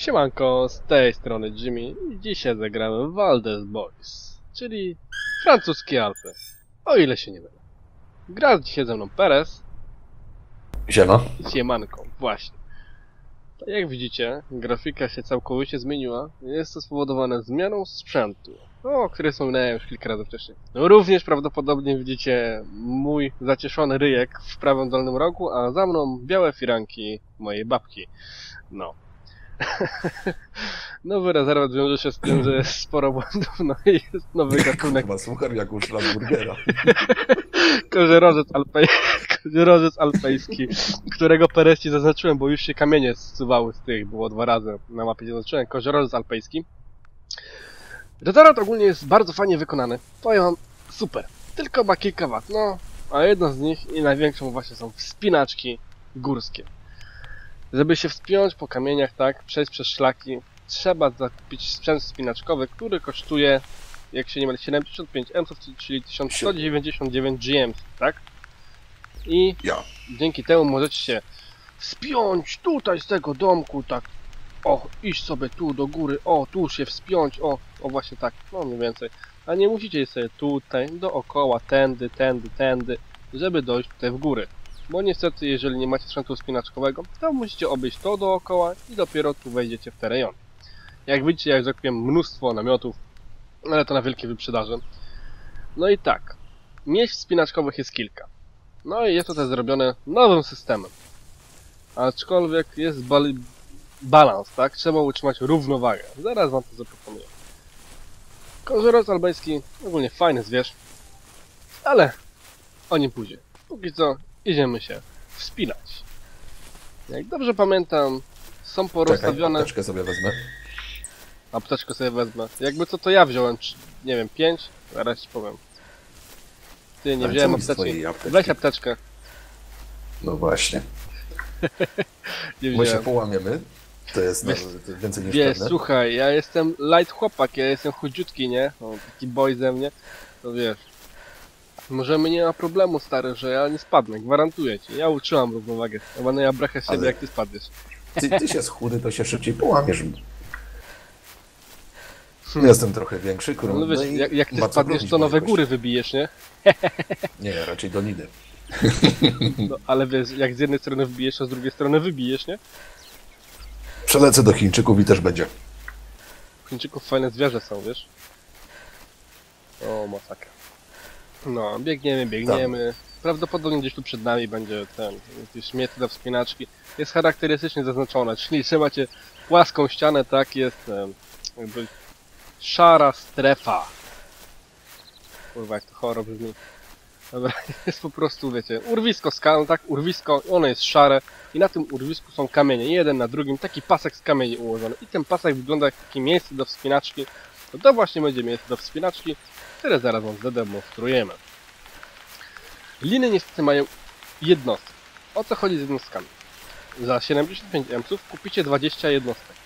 Siemanko, z tej strony Jimmy i dzisiaj zagramy w Val-des-Bois, czyli francuskie Alpy, o ile się nie mylę. Gra dzisiaj ze mną Peres. Siema. Siemanko, właśnie. Tak jak widzicie, grafika się całkowicie zmieniła. Jest to spowodowane zmianą sprzętu, o której wspominałem już kilka razy wcześniej. Również prawdopodobnie widzicie mój zacieszony ryjek w prawym dolnym rogu, a za mną białe firanki mojej babki. No. Nowy rezerwat wiąże się z tym, że jest sporo błędów, no i jest nowy gatunek. Chyba słucham jak u Schrambergera. Koziorożec alpejski, którego Pereści zaznaczyłem, bo już się kamienie zsuwały z tych, było dwa razy na mapie zaznaczyłem. Koziorożec alpejski. Rezerwat ogólnie jest bardzo fajnie wykonany, powiem wam, super. Tylko ma kilka wad, no, a jedną z nich i największą właśnie są wspinaczki górskie. Żeby się wspiąć po kamieniach, tak, przejść przez szlaki, trzeba zakupić sprzęt wspinaczkowy, który kosztuje, jak się nie mylę, 75 emsów, czyli 1199 GM, tak? I dzięki temu możecie się wspiąć tutaj z tego domku, tak, o, iść sobie tu do góry, o, tu się wspiąć, o właśnie tak, no mniej więcej. A nie musicie sobie tutaj, dookoła, tędy, żeby dojść tutaj w góry. Bo niestety, jeżeli nie macie sprzętu wspinaczkowego, to musicie obejść to dookoła i dopiero tu wejdziecie w te rejony. Jak widzicie, ja już zakupiłem mnóstwo namiotów, ale to na wielkie wyprzedaże. No i tak, miejsc wspinaczkowych jest kilka. No i jest to też zrobione nowym systemem. Aczkolwiek jest balans, tak? Trzeba utrzymać równowagę. Zaraz wam to zaproponuję. Koziorożec alpejski, ogólnie fajny zwierz, ale o nim później. Póki co idziemy się wspinać. Jak dobrze pamiętam, są porozstawione... Czekaj, apteczkę sobie wezmę. Apteczkę sobie wezmę. Jakby co, to ja wziąłem, nie wiem, 5? Zaraz ci powiem. Ty, nie wziąłem apteczki. Weź apteczkę. No właśnie. Nie wziąłem. My się połamiemy. To jest więcej niż pewne. Słuchaj, ja jestem light chłopak, ja jestem chudziutki, nie? O, taki boy ze mnie. No wiesz. Możemy, nie ma problemu, stary, że ja nie spadnę, gwarantuję ci. Ja utrzymam równowagę. Chyba ja brechę z siebie, jak ty spadniesz. Ty się schudy, to się szybciej połamiesz. Jestem trochę większy, no wiesz, jak ty spadniesz, to nowe góry wybijesz, nie? Nie, raczej doliny. No, ale wiesz, jak z jednej strony wbijesz, a z drugiej strony wybijesz, nie? Przelecę do Chińczyków i też będzie. Chińczyków fajne zwierzę są, wiesz? O, masakra. No, biegniemy. Tam. Prawdopodobnie gdzieś tu przed nami będzie ten śmieci do wspinaczki. Jest charakterystycznie zaznaczone, czyli macie płaską ścianę, tak, jest jakby szara strefa. Kurwa, jak to choro brzmi. Dobra, jest po prostu, wiecie, urwisko skalne, tak, urwisko, ono jest szare i na tym urwisku są kamienie, jeden na drugim, taki pasek z kamieni ułożony. I ten pasek wygląda jak takie miejsce do wspinaczki. No to właśnie będzie miejsce do wspinaczki, które zaraz wam zademonstrujemy. Liny niestety mają jednostki. O co chodzi z jednostkami? Za 75 emsów kupicie 20 jednostek.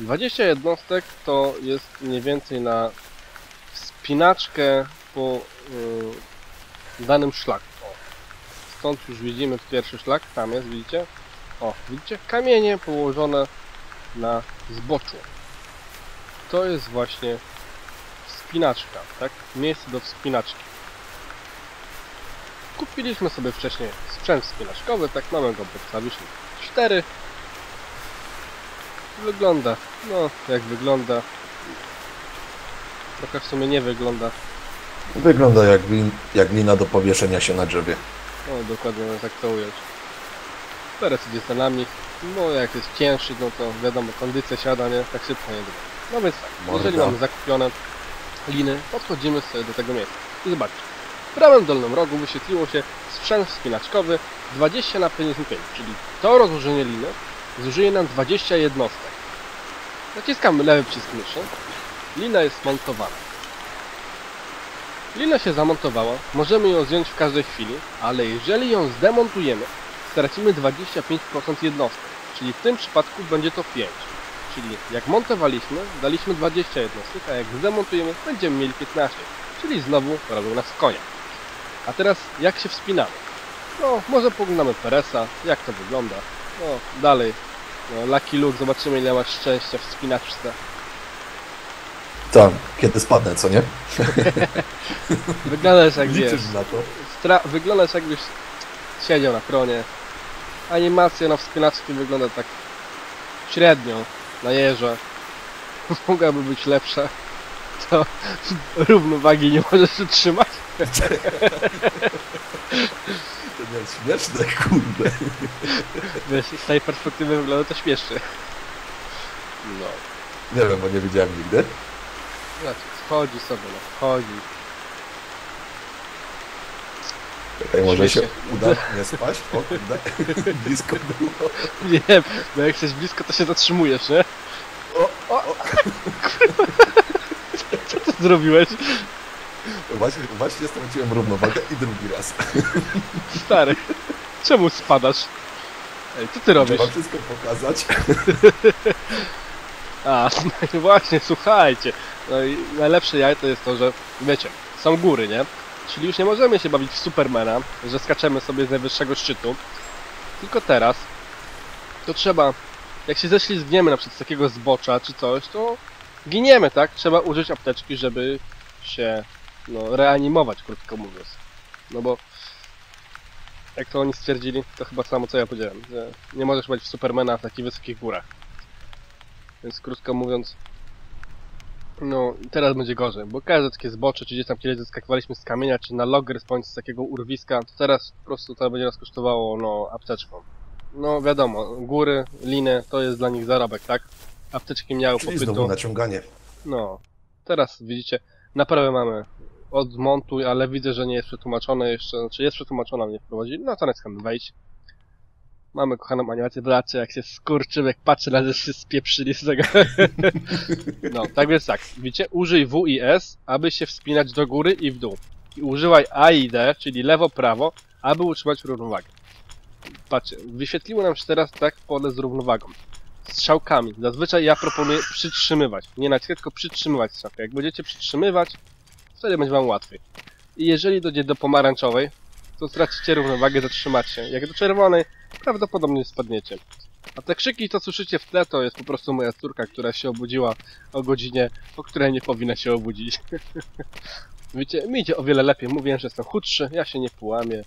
20 jednostek to jest mniej więcej na wspinaczkę po danym szlaku. O. Stąd już widzimy pierwszy szlak, tam jest, widzicie? O, widzicie? Kamienie położone na zboczu. To jest właśnie wspinaczka, tak? Miejsce do wspinaczki. Kupiliśmy sobie wcześniej sprzęt wspinaczkowy, tak, mamy go podstawiliśmy 4. Wygląda, no jak wygląda. Trochę w sumie nie wygląda. Wygląda jak glina do powieszenia się na drzewie. O, dokładnie tak to ująć. Teraz idzie za nami, no jak jest cięższy, no to wiadomo, kondycja siada, nie? Tak szybko nie da. No więc tak, jeżeli mamy zakupione liny, podchodzimy sobie do tego miejsca. I zobaczcie, w prawym dolnym rogu wyświetliło się sprzęt wspinaczkowy 20 na 55, czyli to rozłożenie liny zużyje nam 20 jednostek. Naciskamy lewy przycisk myszy, lina jest montowana. Lina się zamontowała, możemy ją zdjąć w każdej chwili, ale jeżeli ją zdemontujemy, stracimy 25% jednostek, czyli w tym przypadku będzie to 5. Czyli jak montowaliśmy, daliśmy 20 jednostek, a jak zdemontujemy, będziemy mieli 15. Czyli znowu robią nas konia. A teraz jak się wspinamy? No, może poglądamy Peresa, jak to wygląda. No, dalej No, Lucky Luke, zobaczymy ile masz szczęścia w wspinaczce. Tak, kiedy spadnę, co nie? Wyglądasz jak wiesz. Na to. Wyglądasz jakbyś siedział na tronie. Animacja na wspinaczki wygląda tak średnio, na jeże. Mogłaby być lepsza. To równowagi nie możesz utrzymać. To nie jest śmieszne, kurde. Wiesz, z tej perspektywy wygląda to śmieszne. No. Nie wiem, bo nie widziałem nigdy. Znaczy, wchodzi sobie, no, wchodzi. Czekaj, może się uda nie spaść? O, kurde. Blisko było. Nie wiem, bo jak jesteś blisko, to się zatrzymujesz, nie? O. Co ty zrobiłeś? Właśnie straciłem równowagę i drugi raz. Stary, czemu spadasz? Ej, co ty robisz? Trzeba wszystko pokazać. A, no właśnie, słuchajcie. No i najlepsze jaj to jest to, że wiecie, są góry, nie? Czyli już nie możemy się bawić w Supermana, że skaczemy sobie z najwyższego szczytu. Tylko teraz to trzeba, jak się ześlizgniemy na przykład z takiego zbocza czy coś, to giniemy, tak? Trzeba użyć apteczki, żeby się no, reanimować, krótko mówiąc. No bo jak to oni stwierdzili, to chyba samo co ja powiedziałem, że nie możesz być w Supermana w takich wysokich górach. Więc krótko mówiąc, no teraz będzie gorzej, bo każde takie zbocze, czy gdzieś tam kiedyś zeskakiwaliśmy z kamienia, czy na log response z takiego urwiska, to teraz po prostu to będzie nas kosztowało no apteczką. No wiadomo, góry, liny, to jest dla nich zarobek, tak? Apteczki miały popytu. Znowu naciąganie. No, teraz widzicie, naprawę mamy. Odmontuj, ale widzę, że nie jest przetłumaczone jeszcze, znaczy jest przetłumaczone, ale nie wprowadzi. No to na skam wejść. Mamy kochaną animację, wraca jak się skurczył, jak patrzy na się spieprzyli z tego. No, tak więc tak, widzicie, użyj W i S, aby się wspinać do góry i w dół. I używaj A i D, czyli lewo, prawo, aby utrzymać równowagę. Patrzcie, wyświetliło nam się teraz tak pole z równowagą. Strzałkami. Zazwyczaj ja proponuję przytrzymywać. Nie naciskać, tylko przytrzymywać strzałkę. Jak będziecie przytrzymywać, wtedy będzie wam łatwiej. I jeżeli dojdzie do pomarańczowej, to stracicie równowagę, zatrzymacie się. Jak do czerwonej, prawdopodobnie spadniecie. A te krzyki, co słyszycie w tle, to jest po prostu moja córka, która się obudziła o godzinie, o której nie powinna się obudzić. Wiecie, mi idzie o wiele lepiej. Mówiłem, że jestem chudszy, ja się nie połamię.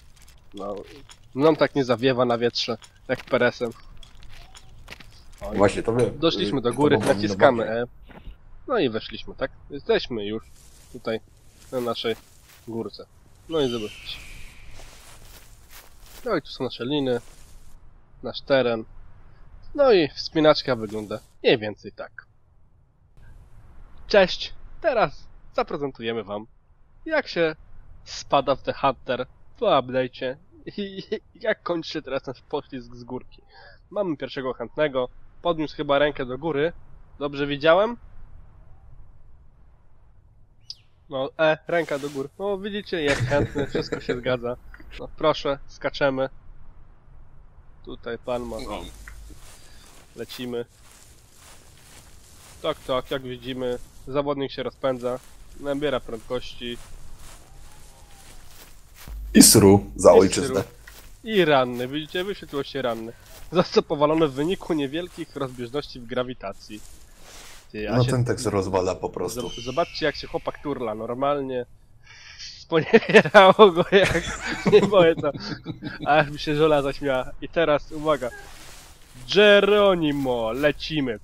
No, mną tak nie zawiewa na wietrze, jak Peresem. Oj. Właśnie, to wiem. Doszliśmy do góry, naciskamy E. No i weszliśmy, tak? Jesteśmy już tutaj, na naszej górce. No i zobaczcie. No i tu są nasze liny, nasz teren. No i wspinaczka wygląda mniej więcej tak. Cześć! Teraz zaprezentujemy wam, jak się spada w The Hunter po update'cie i jak kończy się teraz nasz poślizg z górki. Mamy pierwszego chętnego. Podniósł chyba rękę do góry. Dobrze widziałem? No, ręka do góry. No, widzicie, jak chętny. Wszystko się zgadza. No, proszę, skaczemy. Tutaj pan ma. Lecimy. Tak, jak widzimy, zawodnik się rozpędza. Nabiera prędkości. I sru za ojczyznę. I ranny, widzicie, wyświetliło się ranny. Za co powalone w wyniku niewielkich rozbieżności w grawitacji. No ten tekst rozwala po prostu. Zobaczcie jak się chłopak turla, normalnie sponiewierało go jak nie boję to. Aż mi się żola zaśmiała. I teraz uwaga. Geronimo, lecimy.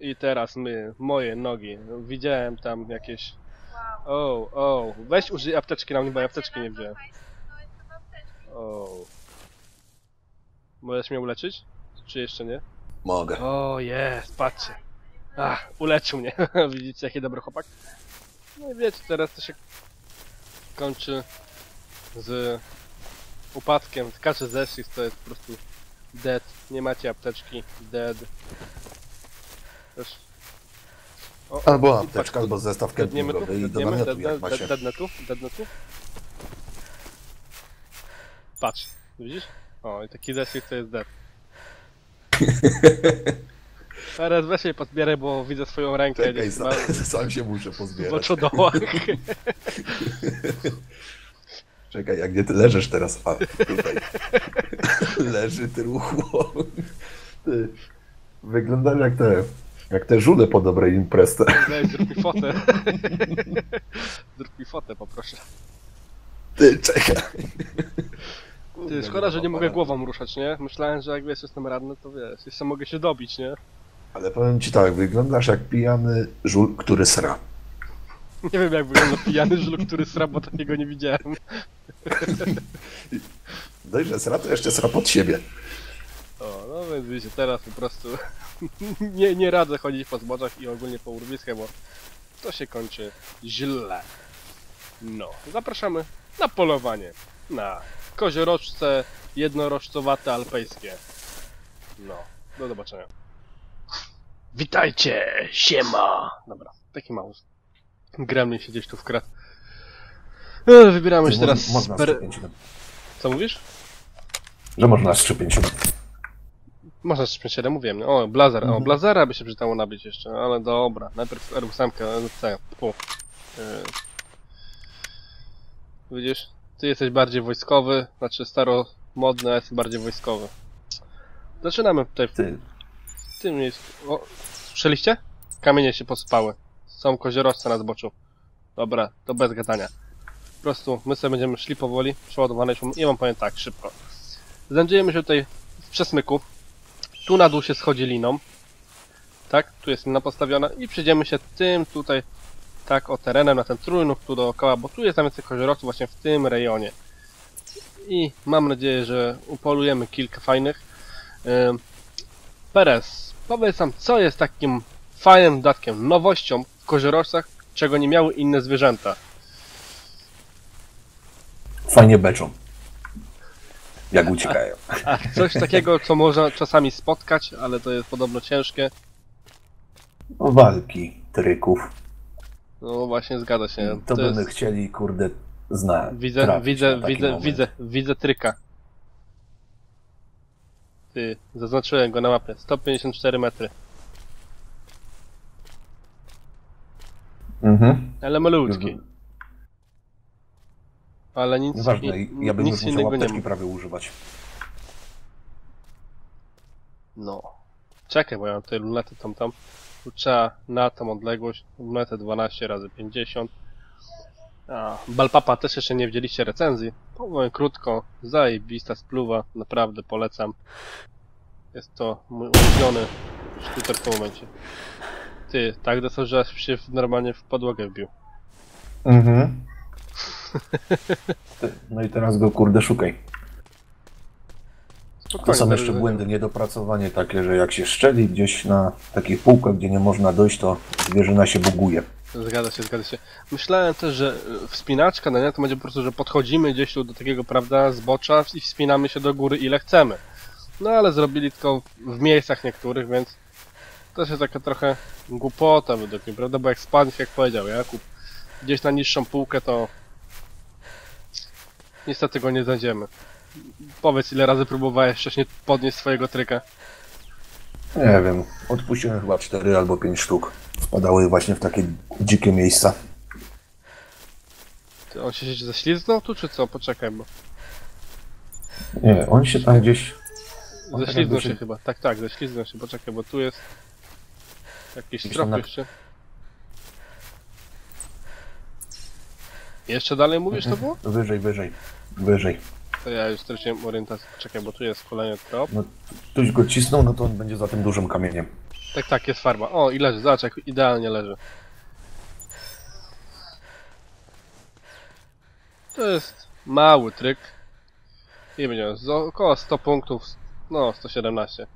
I teraz my, moje nogi. Widziałem tam jakieś... O, weź użyj apteczki na mnie, bo ja apteczki nie wziąłem. O. Możesz mnie uleczyć? Czy jeszcze nie? Mogę. O jest, patrzcie. Ach, uleczył mnie. Widzicie, jaki dobry chłopak? No i wiecie, teraz to się kończy z upadkiem. Każdy zeszlisk to jest po prostu dead. Nie macie apteczki. Dead. O, albo apteczka, albo zestaw kempingowy i do namiotu, jak ma się. Deadnetu? Patrz, widzisz? O, i taki zeszyt to jest dead. Teraz weź się pozbieraj, bo widzę swoją rękę. Czekaj, sam się muszę pozbierać. W oczodołach. Czekaj, jak nie ty leżysz teraz, a tutaj leży ty ruchło. Ty, wyglądają jak te żule po dobrej imprezce. Zrób mi fotę. Zrób mi fotę, poproszę. Ty, czekaj. Ty, szkoda, że nie mogę głową ruszać, nie? Myślałem, że jak wiesz, jestem radny, to wiesz, jeszcze mogę się dobić, nie? Ale powiem ci tak, wyglądasz jak pijany żul, który sra. Nie wiem, jak wygląda pijany żul, który sra, bo takiego nie widziałem. Dość, że sra, to jeszcze sra pod siebie. O, no więc wiecie, teraz po prostu nie radzę chodzić po zboczach i ogólnie po urwiskach, bo to się kończy źle. No, zapraszamy na polowanie na koziorożce jednorożcowate alpejskie. No, do zobaczenia. Witajcie, siema. Dobra, taki mały gremlin się gdzieś tu wkradł. Wybieramy się teraz... Można Co mówisz? Że można z 357. Można z 357, mówiłem. O, blazer. O, blazera by się przydało nabić jeszcze, ale dobra. Najpierw R8. Widzisz? Ty jesteś bardziej wojskowy, znaczy staromodny, a ja jestem bardziej wojskowy. Zaczynamy tutaj w tym miejscu. O, słyszeliście? Kamienie się pospały. Są koziorożce na zboczu. Dobra, to bez gadania. Po prostu my sobie będziemy szli powoli, przeładowane się. I wam powiem tak, szybko. Znajdziemy się tutaj w przesmyku. Tu na dół się schodzi liną. Tak, tu jest lina postawiona. I przejdziemy się tym tutaj, tak o terenem, na ten trójnóg tu dookoła, bo tu jest tam więcej koziorożców właśnie w tym rejonie. I mam nadzieję, że upolujemy kilka fajnych. Peres, powiedz nam, co jest takim fajnym dodatkiem, nowością w koziorożcach, czego nie miały inne zwierzęta? Fajnie beczą. Jak uciekają. A coś takiego, co można czasami spotkać, ale to jest podobno ciężkie. No, walki, tryków. No właśnie, zgadza się. To byśmy jest... chcieli, kurde, znać. Widzę tryka. Ty, zaznaczyłem go na mapie. 154 metry. Mhm. Ale malutki. Ale nic ważne, ja bym już musiał apteczki prawie używać. No. Czekaj, bo ja mam tutaj lunetę tam. Trzeba na tą odległość, lunetę 12 razy 50. A Balpapa też jeszcze nie widzieliście recenzji. Powiem krótko, zajebista spluwa, naprawdę polecam. Jest to mój ulubiony sztucer w tym momencie. Ty, tak dostał, że się normalnie w podłogę wbił. Mhm. No i teraz go, kurde, szukaj. Spokojnie, to są jeszcze błędy, niedopracowanie takie, że jak się szczeli gdzieś na takich półkach, gdzie nie można dojść, to zwierzyna się buguje. Zgadza się, zgadza się. Myślałem też, że wspinaczka, no nie, to będzie po prostu, że podchodzimy gdzieś tu do takiego, prawda, zbocza i wspinamy się do góry ile chcemy. No ale zrobili tylko w miejscach niektórych, więc to jest taka trochę głupota według mnie, prawda, bo jak spadł, jak powiedział Jakub, gdzieś na niższą półkę, to niestety go nie znajdziemy. Powiedz, ile razy próbowałeś wcześniej podnieść swojego tryka? Nie wiem, odpuściłem chyba 4 albo 5 sztuk. Wpadały właśnie w takie dzikie miejsca. Ty, on się ześlizgnął tu, czy co? Poczekaj, bo... Nie, on się tam gdzieś... Ześlizgnął się chyba, tak, ześlizgnął się, poczekaj, bo tu jest... Jakieś trop jeszcze. Jeszcze dalej mówisz, to było? Wyżej. To ja już straciłem orientację. Czekaj, bo tu jest kolejny trop. No, ktoś go cisnął, no to on będzie za tym dużym kamieniem. Tak, jest farba. O, i leży, zobacz, jak idealnie leży. To jest mały tryk. Nie wiem, około 100 punktów, no 117.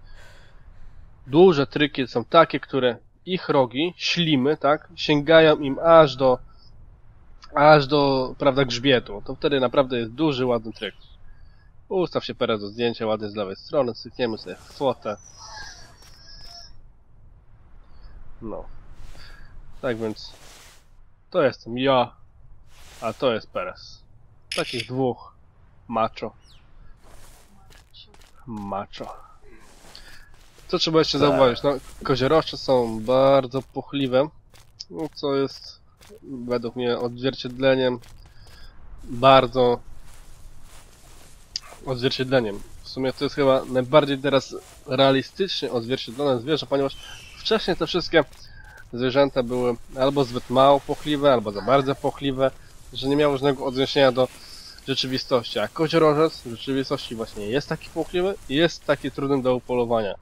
Duże tryki są takie, które ich rogi, ślimy, tak, sięgają im aż do, prawda, grzbietu. To wtedy naprawdę jest duży, ładny tryk. Ustaw się, Perez, do zdjęcia, ładnie z lewej strony, cykniemy sobie fotę. No. Tak więc, to jestem ja, a to jest Perez. Takich dwóch macho. Co trzeba jeszcze zauważyć? No, koziorożce są bardzo puchliwe, no, co jest według mnie odzwierciedleniem sumie to jest chyba najbardziej teraz realistycznie odzwierciedlone zwierzę, ponieważ wcześniej te wszystkie zwierzęta były albo zbyt mało płochliwe, albo za bardzo płochliwe, że nie miało żadnego odniesienia do rzeczywistości, a koziorożec w rzeczywistości właśnie jest taki płochliwy i jest taki trudny do upolowania.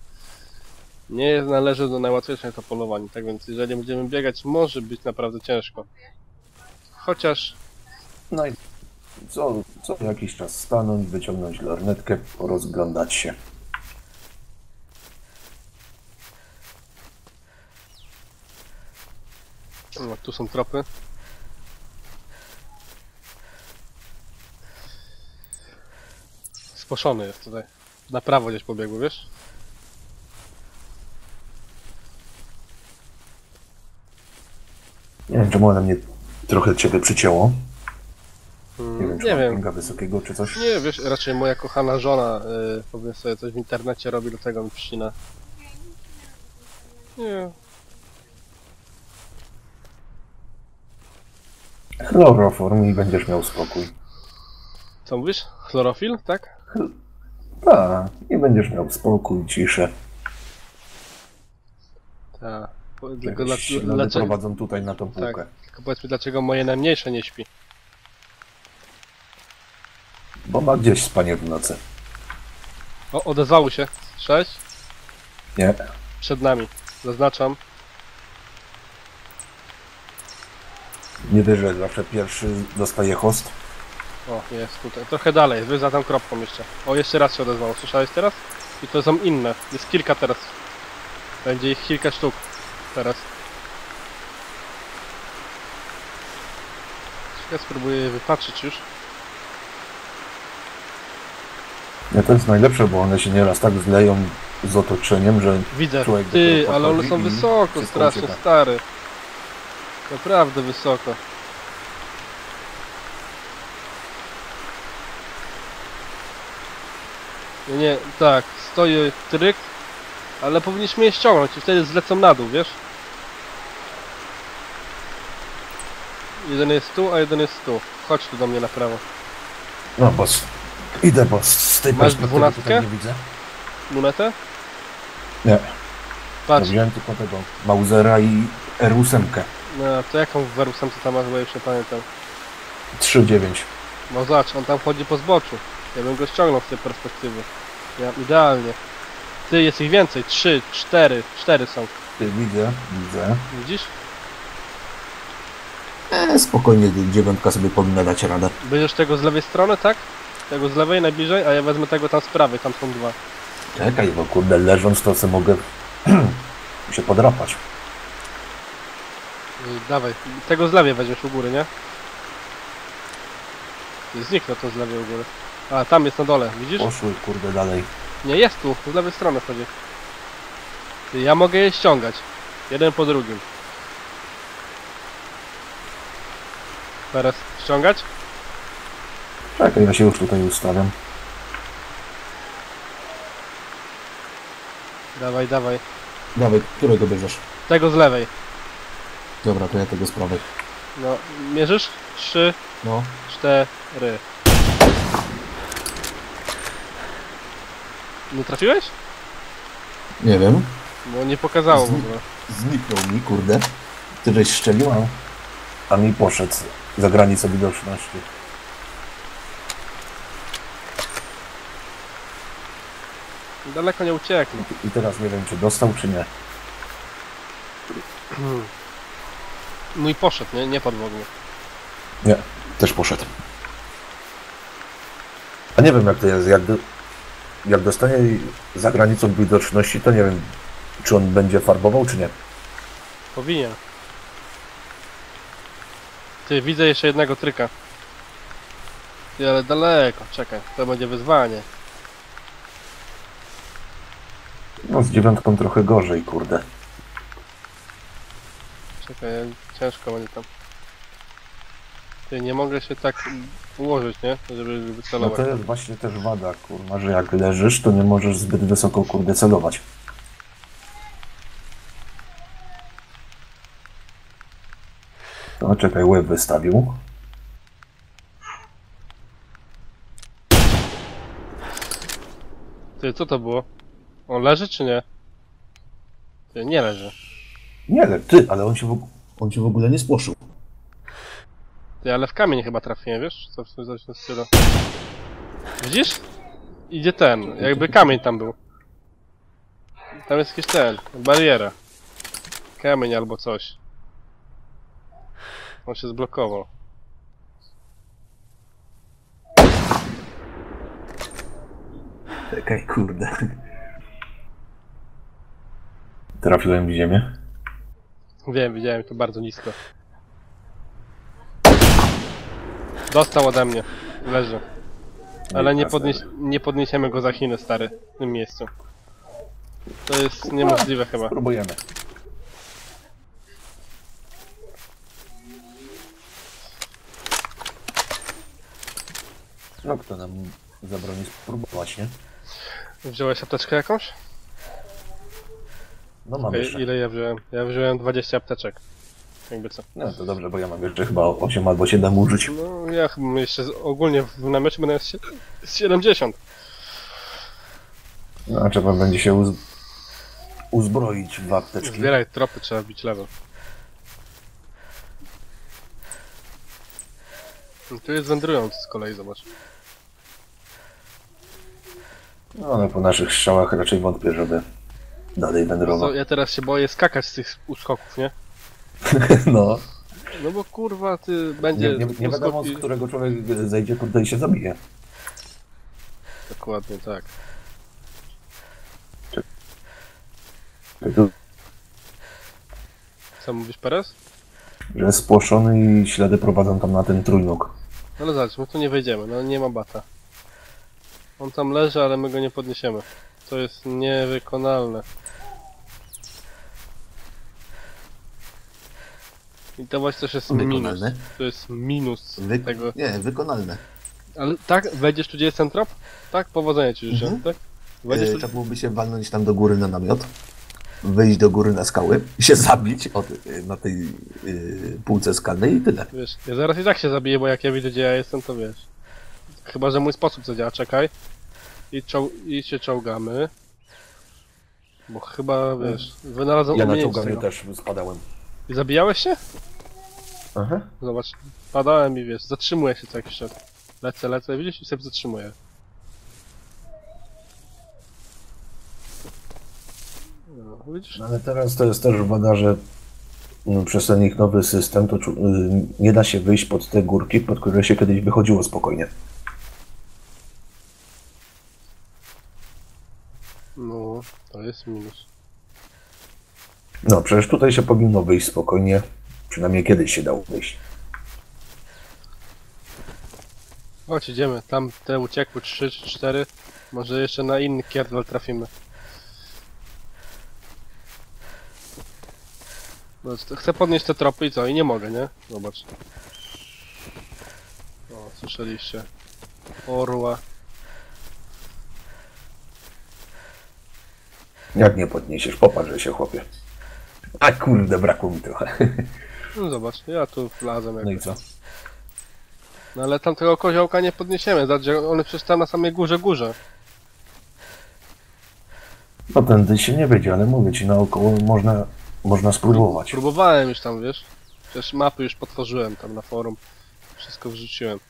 Nie należy do najłatwiejszych do polowań, tak więc jeżeli będziemy biegać, może być naprawdę ciężko. Chociaż... No i co jakiś czas stanąć, wyciągnąć lornetkę, porozglądać się. No, tu są tropy. Sposzony jest tutaj. Na prawo gdzieś pobiegł, wiesz? Nie wiem, czemu ona mnie trochę ciebie przycięło. Nie wiem, czy wysokiego czy coś. Nie, wiesz, raczej moja kochana żona powiem sobie coś w internecie robi, do tego mi przycina. Nie. Chloroform i będziesz miał spokój. Co mówisz? Chlorofil, tak? Tak, i będziesz miał spokój, ciszę. Tak. Tylko dlaczego prowadzą tutaj na tą półkę. Tak, tylko powiedz mi, dlaczego moje najmniejsze nie śpi? Bo ma gdzieś spanie w nocy. O, odezwały się. 6? Nie. Przed nami. Zaznaczam. Nie dość, że zawsze pierwszy dostaje host. O, jest tutaj. Trochę dalej. Wy za tą kropką jeszcze. O, jeszcze raz się odezwało. Słyszałeś teraz? I to są inne. Jest kilka teraz. Będzie ich kilka sztuk. Teraz. Ja spróbuję je wypatrzyć już. Nie, to jest najlepsze, bo one się nieraz tak zleją z otoczeniem, że... Widzę. Ty, ale one są wysoko, strasznie ucieka. Stary. Naprawdę wysoko. Nie, tak, stoi tryk, ale powinniśmy je ściągnąć i wtedy zlecą na dół, wiesz? Jeden jest tu, a jeden jest tu. Chodź tu do mnie na prawo. No boss. Idę, bo z tej perspektywy tutaj nie widzę. Lunetę? Nie. Patrz. Ja wziąłem tylko tego Mausera i R8. No, to jaką w R8 tam masz, bo już nie pamiętam. 3.9. No zobacz, on tam chodzi po zboczu. Ja bym go ściągnął z tej perspektywy. Ja idealnie. Ty, jest ich więcej. 3, 4. 4 są. Ty, widzę, widzę. Widzisz? Spokojnie, 9 sobie powinna dać radę. Będziesz tego z lewej strony, tak? Tego z lewej najbliżej, a ja wezmę tego tam z prawej, tam są dwa. Czekaj, bo kurde, leżąc to sobie mogę się podrapać. Dawaj, tego z lewej weźmiesz u góry, nie? Zniknę to z lewej u góry. A, tam jest na dole, widzisz? Poszły, kurde, dalej. Nie, jest tu, z lewej strony chodzi. Ja mogę je ściągać, jeden po drugim. Teraz ściągać? Czekaj, ja się już tutaj ustawiam. Dawaj, dawaj. Dawaj, którego bierzesz? Tego z lewej. Dobra, to ja tego z prawej. No, mierzysz? 3, no. 4. Nie trafiłeś? Nie wiem. No nie pokazało w ogóle. Zniknął mi, kurde. Ty żeś szczelił, a mi poszedł za granicę widoczności. Daleko nie ucieknie. I teraz nie wiem, czy dostał, czy nie. No i poszedł, nie? Nie padł w ogóle. Nie, też poszedł. A nie wiem, jak to jest. Jak dostanie za granicą widoczności, to nie wiem, czy on będzie farbował, czy nie. Powinien. Ty, widzę jeszcze jednego tryka. Ty, ale daleko. Czekaj, to będzie wyzwanie. No z 9 trochę gorzej, kurde. Czekaj, ciężko będzie tam. Ty, nie mogę się tak ułożyć, nie? Żeby wycelować. No to jest właśnie też wada, kurwa, że jak leżysz, to nie możesz zbyt wysoko, kurde, celować. No czekaj, łeb wystawił. Ty, co to było? On leży czy nie? Ty, nie leży. Nie leży, ty, ale on się w ogóle nie spłoszył. Ty, ale w kamień chyba trafiłem, wiesz? Co w tym zależy na stylu. Widzisz? Idzie ten, jakby kamień tam był. Tam jest jakiś ten, bariera. Kamień albo coś. On się zblokował. Czekaj, kurde. Trafiłem w ziemię. Wiem, widziałem to bardzo nisko. Dostał ode mnie. Leży. Ale nie podniesiemy go za Chiny, stary. W tym miejscu. To jest niemożliwe chyba. Spróbujemy. No kto nam zabroni spróbować, nie? Wziąłeś apteczkę jakąś? No mam jeszcze. Ile ja wziąłem? Ja wziąłem 20 apteczek. Jakby co. No to dobrze, bo ja mam jeszcze chyba 8 albo 7 użyć. No ja chyba jeszcze ogólnie w namiocie będę z 70. No a trzeba będzie się uzbroić w apteczki. Zbieraj tropy, trzeba bić level. No, tu jest wędrujący z kolei, zobacz. No, no po naszych strzałach raczej wątpię, żeby dalej wędrował. Ja teraz się boję skakać z tych uskoków, nie? No. No bo kurwa, ty będzie... Nie wiadomo, z którego człowiek zejdzie, kurde, i się zabije. Dokładnie tak. Co mówisz, Peres? Że jest spłoszony i ślady prowadzą tam na ten trójnóg. No ale zobacz, my tu nie wejdziemy, no nie ma bata. On tam leży, ale my go nie podniesiemy. To jest niewykonalne. I to właśnie też jest minus. To jest minus tego. Nie, wykonalne. Ale tak? Wejdziesz tu, gdzie jest ten trop? Tak? Powodzenia ci życzę, tak? Wejdziesz tu... Trzeba byłoby się walnąć tam do góry na namiot. Wyjść do góry na skały, się zabić na tej półce skalnej i tyle. Wiesz, ja zaraz i tak się zabiję, bo jak ja widzę, gdzie ja jestem, to wiesz. Chyba że mój sposób zadziała, czekaj. I się czołgamy. Bo chyba, wiesz, wynalazłem umiejętność. Ja na czołganiu też spadałem. I zabijałeś się? Aha. Zobacz, padałem i wiesz, zatrzymuję się co jakiś czas. Lecę, widzisz? I sobie zatrzymuję. No, widzisz? Ale teraz to jest też wada, że przez ten ich nowy system to nie da się wyjść pod te górki, pod które się kiedyś wychodziło spokojnie. No, to jest minus. No, przecież tutaj się powinno wyjść spokojnie. Przynajmniej kiedyś się dało wyjść. Chodź, idziemy. Tam te uciekły 3 czy 4. Może jeszcze na inny kierdol trafimy. Chcę podnieść te tropy i co? I nie mogę, nie? Zobacz. O, słyszeliście. Orła. Jak nie podniesiesz? Popatrz się, chłopie. A kurde, brakło mi trochę. No zobacz, ja tu wlazłem jakoś. No i co? No ale tamtego koziołka nie podniesiemy, zobacz, on przecież tam na samej górze. No tędy się nie będzie, ale mówię ci, naokoło można spróbować. Próbowałem już tam, wiesz? Przecież mapy już potworzyłem tam na forum. Wszystko wrzuciłem.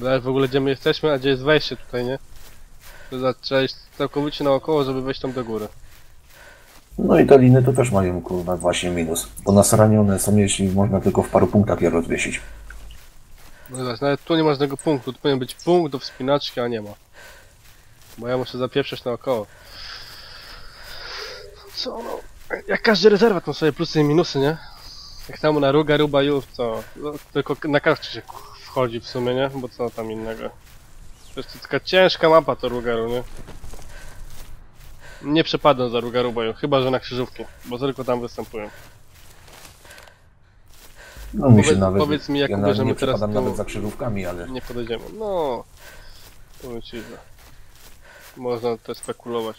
Ale w ogóle gdzie my jesteśmy, a gdzie jest wejście tutaj, nie? Trzeba iść całkowicie naokoło, żeby wejść tam do góry. No i te liny to też mają kurwa właśnie minus. Bo nasranione są, jeśli można tylko w paru punktach je rozwiesić. No zobacz, nawet tu nie ma żadnego punktu. Tu powinien być punkt do wspinaczki, a nie ma. Bo ja muszę zapieprzeć naokoło. Co no? Jak każdy rezerwat ma swoje plusy i minusy, nie? Jak tam na ruba już, to no, tylko na kartce się wchodzi w sumie, nie? Bo co tam innego? To jest taka ciężka mapa to Rugaru, nie? Nie przepadam za Rugaru, bo chyba że na krzyżówki, bo tylko tam występują. No mi się nawet... Powiedz mi, jak ja ubierzemy teraz... Nie przepadam nawet za krzyżówkami, ale... Nie podejdziemy, no... Powiem ci, że... Można to spekulować.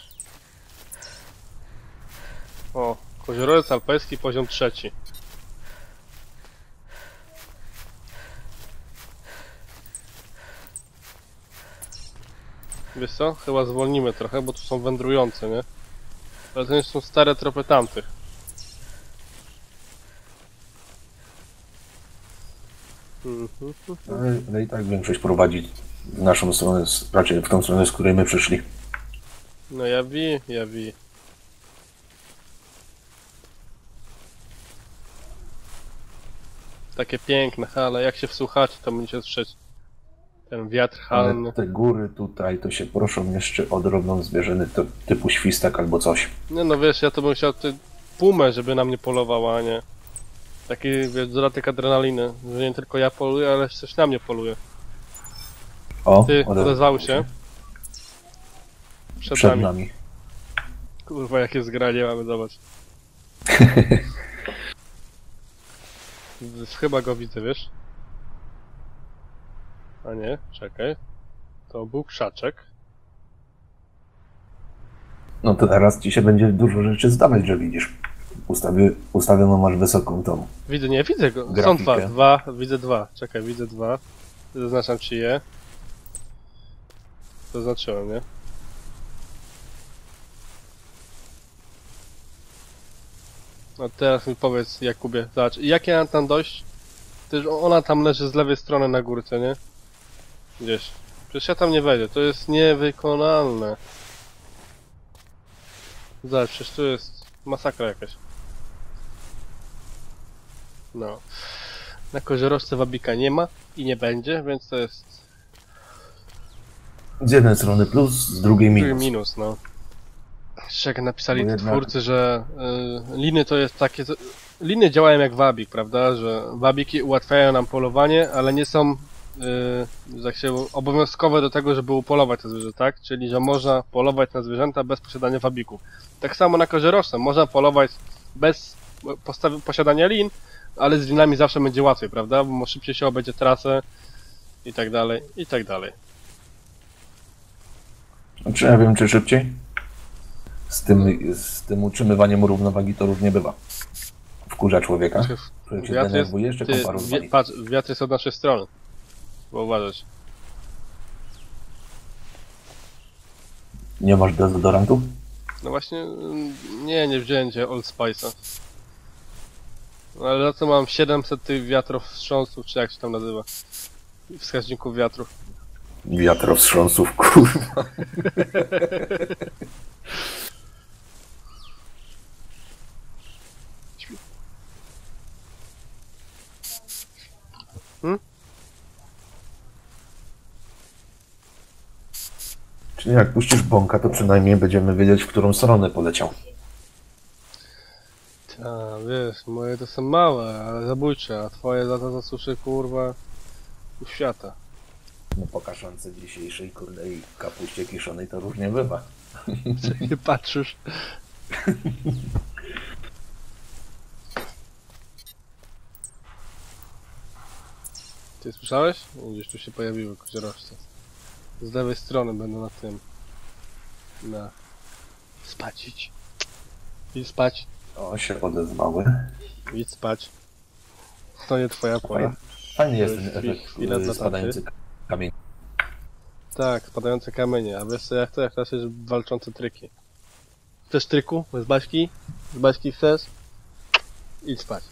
O, Koziorożec alpejski, poziom 3. Wiesz co? Chyba zwolnimy trochę, bo tu są wędrujące, nie? Ale to nie są stare tropy tamtych. Ale i tak większość prowadzi w naszą stronę, raczej w tą stronę, z której my przyszli. No ja wi. Takie piękne hale, jak się wsłuchacie, to będziecie słyszeć ten wiatr halny. Te góry tutaj to się proszą jeszcze o drobną zwierzynę typu świstak albo coś. Nie no wiesz, ja to bym chciał pumę, żeby na mnie polowała, a nie taki wiesz, dodatek adrenaliny, że nie tylko ja poluję, ale coś na mnie poluje. O, ty, odezwały się. Przed nami. Kurwa, jakie zgranie mamy, zobacz. Chyba go widzę, wiesz? A nie, czekaj. To był krzaczek. No to teraz ci się będzie dużo rzeczy zdawać, że widzisz. Ustawioną masz wysoką tą. Widzę, nie, widzę go. Grafikę. Są dwa, widzę dwa. Czekaj, widzę dwa. Zaznaczam ci je. Zaznaczyłem, nie? No teraz mi powiedz, Jakubie, zobacz, jak ja mam tam dojść? Też ona tam leży z lewej strony na górce, nie? Gdzieś. Przecież ja tam nie wejdę, to jest niewykonalne. Zobacz, przecież tu jest masakra jakaś. No. Na Koziorożce wabika nie ma i nie będzie, więc to jest... Z jednej strony plus, z drugiej minus. No. Jeszcze jak napisali twórcy, że liny to jest takie... Liny działają jak wabik, prawda? Że wabiki ułatwiają nam polowanie, ale nie są obowiązkowe do tego, żeby upolować te zwierzę, tak? Czyli, że można polować na zwierzęta bez posiadania wabików. Tak samo na koziorożce. Można polować bez posiadania lin, ale z linami zawsze będzie łatwiej, prawda? Bo szybciej się obejdzie trasę i tak dalej, i tak dalej. Czy ja wiem, czy szybciej? Z tym utrzymywaniem równowagi to różnie bywa. Wkurza człowieka. Patrz, wiatr jest od naszej strony. Bo uważasz. Nie masz dezodorantu? No właśnie, nie wziąłem cię Old Spice'a. No ale za co mam 700 tych wiatrowstrząsów, czy jak się tam nazywa? Wskaźników wiatrów. Wiatrowstrząsów, kurwa. Czyli jak puścisz bąka, to przynajmniej będziemy wiedzieć, w którą stronę poleciał. Ta, wiesz, moje to są małe, ale zabójcze, a twoje lata zasuszy, kurwa, u świata. No po kaszance dzisiejszej, kurde, i kapuście kiszonej to różnie bywa. Co nie patrzysz? Ty słyszałeś? Gdzieś tu się pojawiły koziorożce. Z lewej strony będą na tym. Na... Spacić. I spać. O, się odezwały. Idź spać. To nie twoja pora. Fajnie jest ten efekt spadający kamień. Tak, spadające kamienie. A wiesz co, jak to? Jak teraz jest walczące tryki. Chcesz tryku? Z Baśki? Z Baśki chcesz? Idź spać.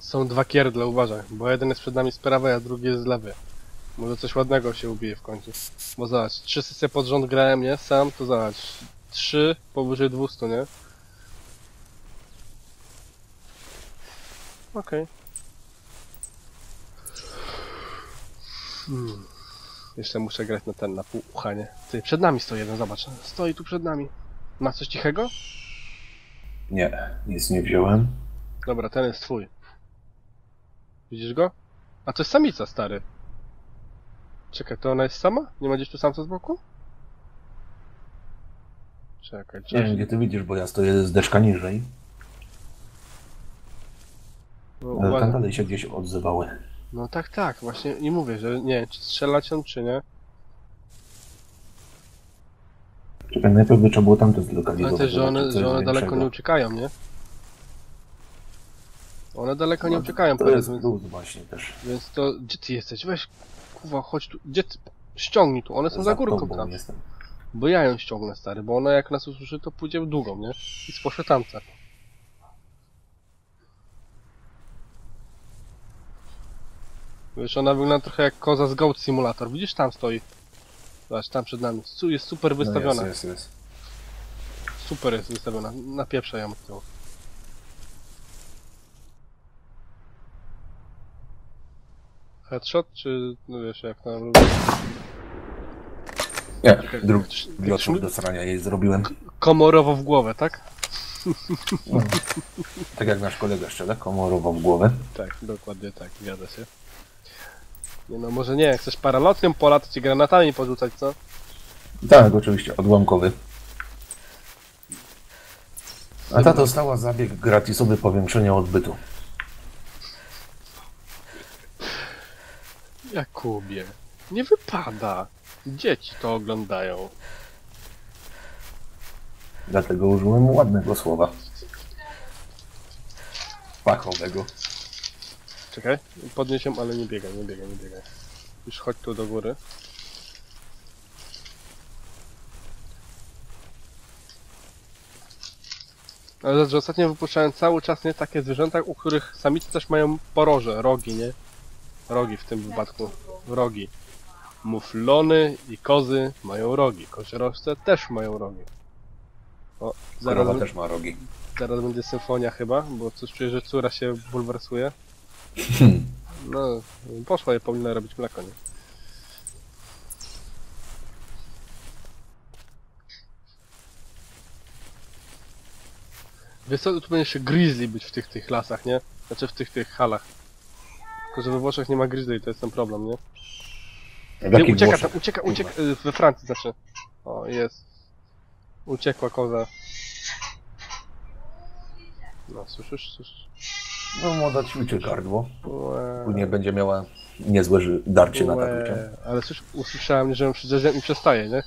Są dwa kierdle, uważaj, bo jeden jest przed nami z prawej, a drugi jest z lewej. Może coś ładnego się ubije w końcu. Bo zobacz, 3 sesje pod rząd grałem, nie? Sam, to zobacz. 3 powyżej 200, nie? Okej. Jeszcze muszę grać na ten, na pół ucha, nie? Ty, przed nami stoi jeden, zobacz. Stoi tu przed nami. Ma coś cichego? Nie, nic nie wziąłem. Dobra, ten jest twój. Widzisz go? A to jest samica, stary. Czekaj, to ona jest sama? Nie ma gdzieś tu samca z boku? Czekaj, nie wiem, gdzie ty widzisz, bo ja stoję z deszka niżej. No, ale tam dalej się gdzieś odzywały. No tak, właśnie i mówię, że nie wiem, czy strzelać on, czy nie. Czekaj, najpierw by trzeba było tamto zlokalizować. Ale też, że one daleko nie uciekają, nie? One daleko nie uciekają, powiedzmy. Właśnie też. Więc to... Gdzie ty jesteś? Weź, kurwa, chodź tu. Gdzie ty? Ściągnij tu, one są za górką tam. Bo ja ją ściągnę, stary, bo ona jak nas usłyszy, to pójdzie w długą, nie? I spłoszę tamce. Wiesz, ona wygląda trochę jak koza z Goat Simulator. Widzisz, tam stoi. Zobacz, tam przed nami. Jest super wystawiona. No jest. Super jest wystawiona. Napieprza ją od tyłu. Headshot, czy... no wiesz, jak tam... Nie, drugi do strania jej zrobiłem. Komorowo w głowę, tak? No. Tak jak nasz kolega strzela, komorowo w głowę. Tak, dokładnie tak, wiadę się. Nie no, może nie, chcesz paralotkiem polatać i granatami porzucać, co? Tak, oczywiście, odłamkowy. A ta dostała zabieg gratisowy powiększenia odbytu. Jakubie, nie wypada. Dzieci to oglądają. Dlatego użyłem ładnego słowa. Pachowego. Czekaj, podniesię, ale nie biegaj, nie biegaj, nie biegaj. Już chodź tu do góry. Ale znaczy, ostatnio wypuszczałem cały czas nie takie zwierzęta, u których samice też mają poroże, rogi, nie? Rogi w tym wypadku, rogi. Muflony i kozy mają rogi, koziorożce też mają rogi. O, zaraz też ma rogi. Zaraz będzie symfonia chyba, bo coś czuję, że córa się bulwersuje. No, poszła i powinna robić mleko, nie? Wiesz co, tu będzie jeszcze grizzly być w tych lasach, nie? Znaczy w tych halach. Tylko, że we Włoszech nie ma grizzly, to jest ten problem, nie? Nie, ucieka, tam, ucieka, we Francji zawsze. O, jest. Uciekła koza. No, słyszysz, słyszysz? No, młoda ci ucieka gardło. Później będzie miała niezłe darcie na tabliczę. Ale słyszysz, usłyszałem, że ją mi przestaje, nie?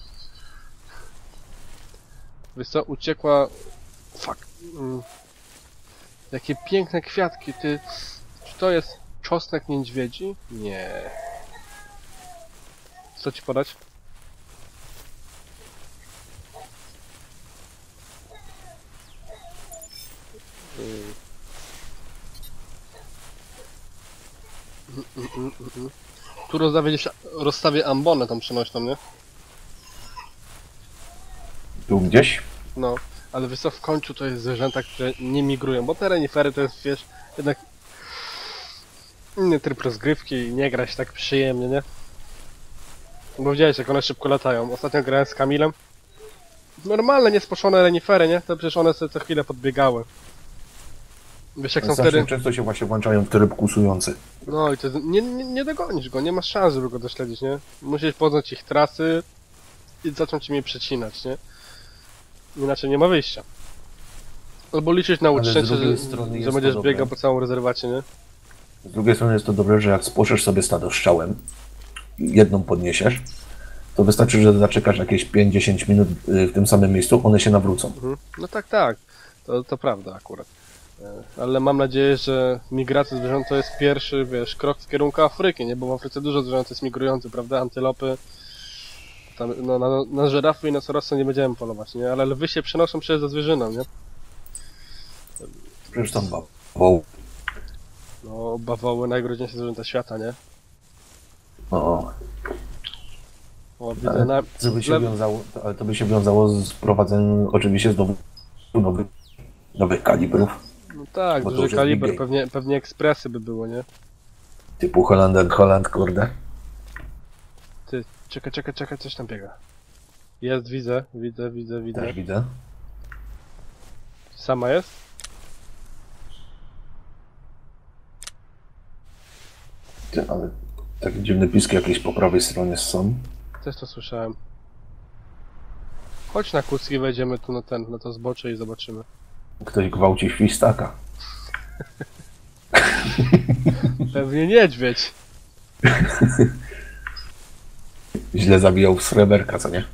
Wiesz co, uciekła... Fuck. Jakie piękne kwiatki, ty... Czy to jest czosnek niedźwiedzi? Nie. Co ci podać? Tu rozstawię ambonę tą przenośną, nie? Tu gdzieś? No, ale wiesz co, w końcu to jest zwierzęta, które nie migrują, bo te renifery to jest, wiesz, jednak inny tryb rozgrywki i nie gra się tak przyjemnie, nie? Bo widziałeś, jak one szybko latają. Ostatnio grałem z Kamilem. Normalne, niespoczone renifery, nie? To przecież one sobie co chwilę podbiegały. Wiesz, jak są wtedy... Często się właśnie włączają w tryb kusujący. No i to nie dogonisz go, nie masz szans, żeby go dośledzić, nie? Musisz poznać ich trasy i zacząć im je przecinać, nie? Inaczej nie ma wyjścia. Albo liczyć na utrzęcie, że będziesz biegał po całą rezerwacie, nie? Z drugiej strony jest to dobre, że jak spłoszysz sobie stado strzałem, jedną podniesiesz, to wystarczy, że zaczekasz jakieś 5-10 minut w tym samym miejscu, one się nawrócą. Mhm. No tak, tak. To prawda akurat. Ale mam nadzieję, że migracja zwierząt to jest pierwszy, wiesz, krok w kierunku Afryki, nie? Bo w Afryce dużo zwierząt jest migrujących, prawda? Antylopy. Tam, no, na żyrafy i nosorosce nie będziemy polować, nie? Ale lwy się przenoszą przecież za zwierzyną, nie? Przecież tam bawoły. No, bawoły najgroźniejsze zwierzęta świata, nie? O. O, ale, na... co by się wiązało, ale to by się wiązało z prowadzeniem oczywiście znowu nowych kalibrów. No tak, duży kaliber, pewnie ekspresy by było, nie? Typu Holland, kurde. Ty, czekaj, coś tam biega. Jest, widzę. Też widzę. Sama jest? Ty, ale... Takie dziwne piski jakieś po prawej stronie są. Też to słyszałem. Chodź na kucki, wejdziemy tu na to zbocze i zobaczymy. Ktoś gwałci świstaka. Pewnie niedźwiedź. Źle zabijał Schramberga, co nie?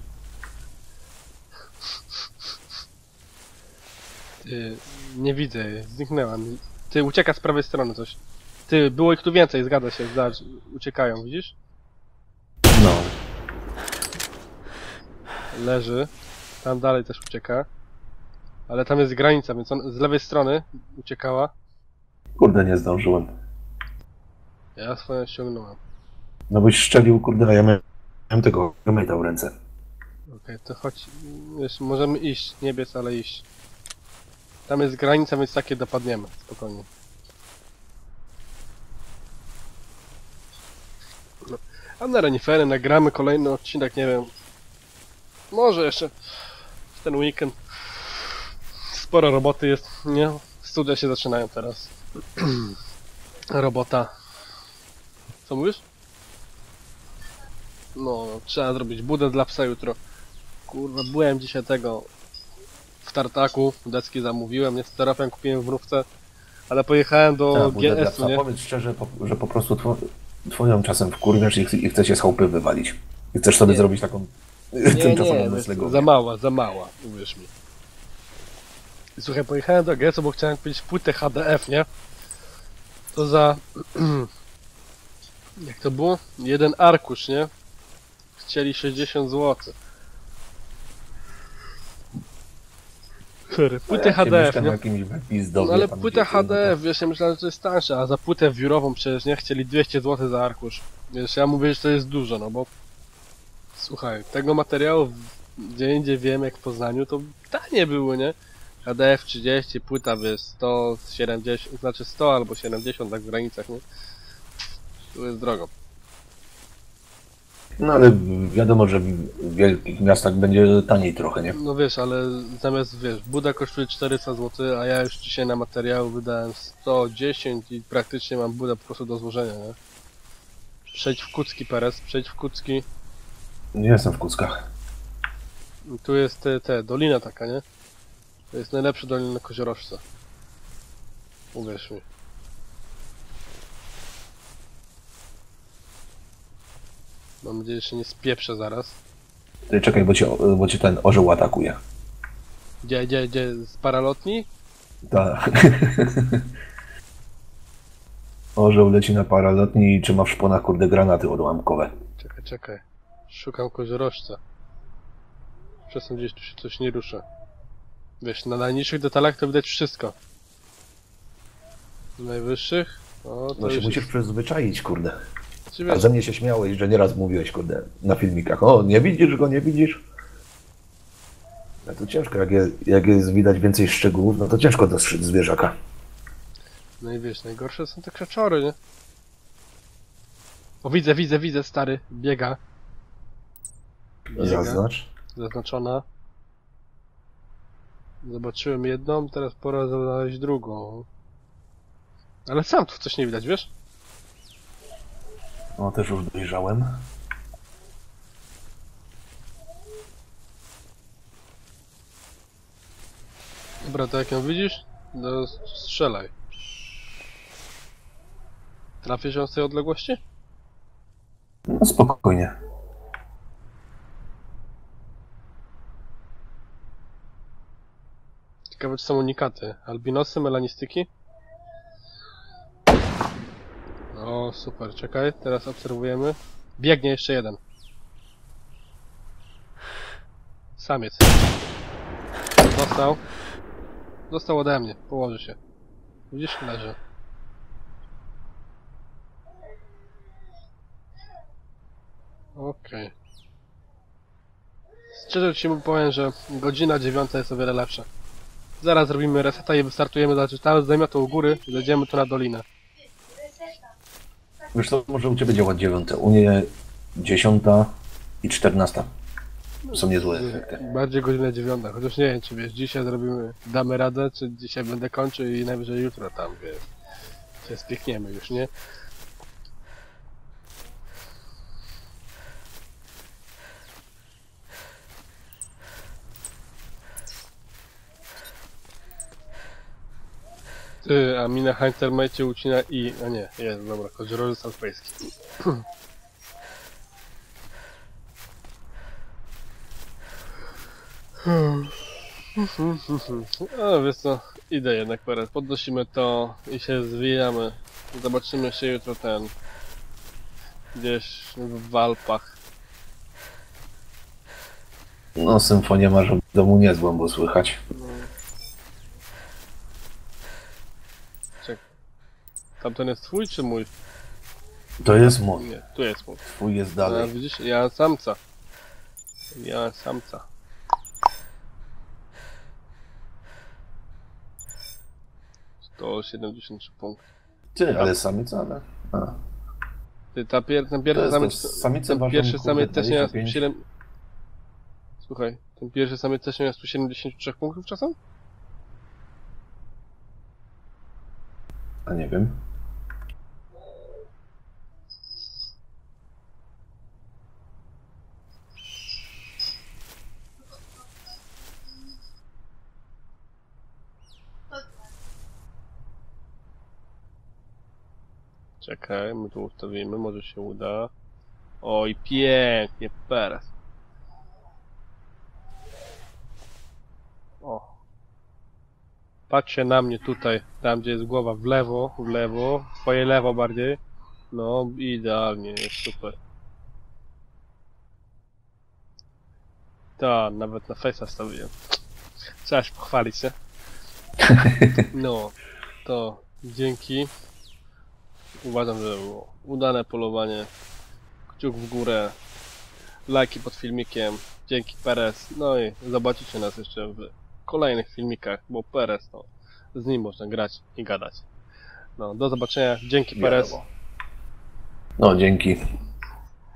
Nie widzę, zniknęła mi. Ty, ucieka z prawej strony coś. Ty, było ich tu więcej, zgadza się, zobacz, uciekają, widzisz? No. Leży. Tam dalej też ucieka. Ale tam jest granica, więc on z lewej strony uciekała. Kurde, nie zdążyłem. Ja swoją ściągnąłem. No byś szczelił, kurde, a ja miałem tego gmate'a w ręce. Okej, to chodź. Wiesz, możemy iść, nie biec, ale iść. Tam jest granica, więc takie dopadniemy, spokojnie. No. A na renifery nagramy kolejny odcinek, nie wiem. Może jeszcze w ten weekend. Sporo roboty jest, nie? Studia się zaczynają teraz. Robota. Co mówisz? No, trzeba zrobić budę dla psa jutro. Kurwa, byłem dzisiaj tego w tartaku, deski zamówiłem, nie z terapią kupiłem w mrówce, ale pojechałem do GS-u, nie? Powiedz szczerze, że po prostu twoją czasem wkurwiasz i chcesz się z chałupy wywalić. I chcesz sobie zrobić taką tymczasową noclegownię. Za mała, uwierz mi. Słuchaj, pojechałem do AGES-u, bo chciałem kupić płytę HDF, nie? To za... jak to było? Jeden arkusz, nie? Chcieli 60 zł. Płytę HDF, nie? No ale płytę HDF, wiesz, ja myślałem, że to jest tańsze, a za płytę wiórową przecież, nie? Chcieli 200 zł za arkusz. Wiesz, ja mówię, że to jest dużo, no bo... Słuchaj, tego materiału gdzie indziej wiem, jak w Poznaniu, to tanie było, nie? HDF 30, płyta by 100, 70, znaczy 100 albo 70, tak w granicach, nie? Tu jest drogo. No ale wiadomo, że w wielkich miastach będzie taniej trochę, nie? No wiesz, ale zamiast, wiesz, buda kosztuje 400 zł, a ja już dzisiaj na materiał wydałem 110 i praktycznie mam budę po prostu do złożenia, nie? Przejdź w kucki, Peres, przejdź w kucki. Nie jestem w kuckach. I tu jest te dolina taka, nie? To jest najlepszy dolin na Koziorożca. Uwierz mi. Mam nadzieję, że się nie spieprzę zaraz. Ty czekaj, bo cię ten orzeł atakuje. Gdzie? Z paralotni? Tak. Orzeł leci na paralotni i trzyma w szponach, kurde, granaty odłamkowe. Czekaj. Szukam Koziorożca. Czasem gdzieś tu się coś nie rusza. Wiesz, na najniższych detalach to widać wszystko. Najwyższych? O, to no się już... musisz przyzwyczaić, kurde. A ze mnie się śmiałeś, że nieraz mówiłeś, kurde, na filmikach. O, nie widzisz go, nie widzisz? No to ciężko, jak jest widać więcej szczegółów, no to ciężko dostrzec zwierzaka. No i wiesz, najgorsze są te krzaczory, nie? O, widzę, stary, biega. Zaznacz. Zaznaczona. Zobaczyłem jedną, teraz pora znaleźć drugą. Ale sam tu coś nie widać, wiesz? No, też już dojrzałem. Dobra, to jak ją widzisz, to strzelaj. Trafisz ją z tej odległości? No, spokojnie. Ciekawe, czy są unikaty. Albinosy, melanistyki? O, super, czekaj, teraz obserwujemy. Biegnie jeszcze jeden. Samiec. Dostał. Dostał ode mnie, położy się. Widzisz, leży. Okej. Szczerze ci powiem, że godzina 9 jest o wiele lepsza. Zaraz zrobimy reseta i wystartujemy, znaczy tam z namiotu u góry i zejdziemy tu na dolinę. Wiesz co, może u ciebie działać 9, u mnie 10 i 14. Są niezłe efekty. Bardziej godzina 9, chociaż nie wiem, czy wiesz, dzisiaj zrobimy, damy radę, czy dzisiaj będę kończył i najwyżej jutro tam, wiesz, się spiekniemy już, nie? Ty, a mi na Hunter macie ucina i... a nie, jest, dobra, Koziorożec alpejski. Ale wiesz co, idę jednak Peres, podnosimy to i się zwijamy. Zobaczymy się jutro ten... gdzieś w Alpach. No, symfonię masz w domu niezłą, bo słychać. No. Tamten jest twój czy mój? To jest mój. Nie, tu jest mój. Twój jest dalej. Widzisz, ja samca. Ja samca. To 73 punktów. Ty, ale samica, tak? Ty, ten pierwszy samiec... Ten pierwszy samiec też nie miał 7... Słuchaj, ten pierwszy samiec też nie miał 173 punktów czasem? A nie wiem. Czekaj, my tu ustawimy, może się uda. Oj, pięknie, Peres. O. Patrzcie na mnie tutaj, tam gdzie jest głowa, w lewo, twoje lewo bardziej. No, idealnie, jest super. Ta, nawet na face'a stawiłem. Trzeba się pochwalić, nie? No, to dzięki. Uważam, że było udane polowanie. Kciuk w górę. Lajki pod filmikiem. Dzięki Peres. No i zobaczycie nas jeszcze w kolejnych filmikach, bo Peres, no, z nim można grać i gadać. No, do zobaczenia. Dzięki Peres. No, dzięki.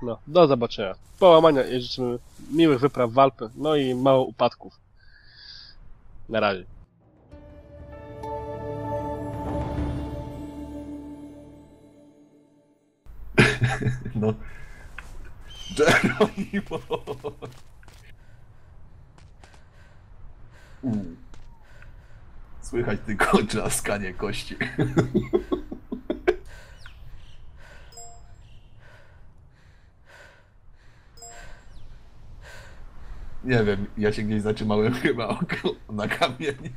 No, do zobaczenia. Połamania i życzymy miłych wypraw w Alpy, no i mało upadków. Na razie. No. Jeronimo. Słychać tylko trzaskanie kości. Nie wiem, ja się gdzieś zatrzymałem chyba na kamieniu.